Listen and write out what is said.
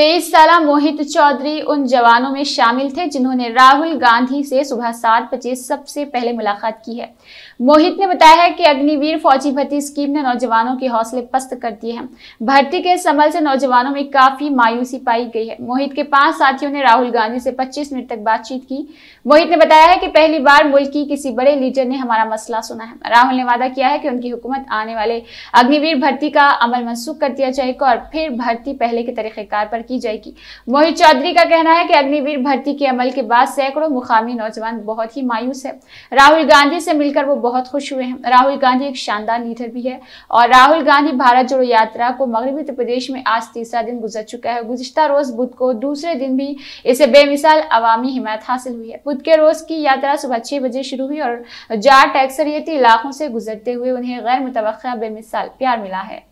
23 साल मोहित चौधरी उन जवानों में शामिल थे जिन्होंने राहुल गांधी से सुबह 7:25 सबसे पहले मुलाकात की है। मोहित ने बताया है कि अग्निवीर फौजी भर्ती स्कीम ने नौजवानों के हौसले पस्त कर दिए हैं। भर्ती के इस अमल से नौजवानों में काफी मायूसी पाई गई है। मोहित के 5 साथियों ने राहुल गांधी से 25 मिनट तक बातचीत की। मोहित ने बताया है कि पहली बार मुल्क की किसी बड़े लीडर ने हमारा मसला सुना है। राहुल ने वादा किया है कि उनकी हुकूमत आने वाले अग्निवीर भर्ती का अमल मनसूख कर दिया जाएगा और फिर भर्ती पहले के तरीकेकार पर की जाएगी। मोहित चौधरी का कहना है कि अग्निवीर भर्ती के अमल के बाद सैकड़ों मुकामी नौजवान बहुत ही मायूस है। राहुल गांधी से मिलकर वो बहुत खुश हुए हैं। राहुल गांधी एक शानदार लीडर भी है और राहुल गांधी भारत जोड़ो यात्रा को मगरबी उत्तर प्रदेश में आज 3रा दिन गुजर चुका है। गुज़िश्ता रोज बुध को दूसरे दिन भी इसे बेमिसाल अवामी हिमायत हासिल हुई है। बुध के रोज की यात्रा सुबह 6 बजे शुरू हुई और जाट अक्सरियती इलाकों से गुजरते हुए उन्हें गैर मुतवक्का बेमिसाल प्यार मिला है।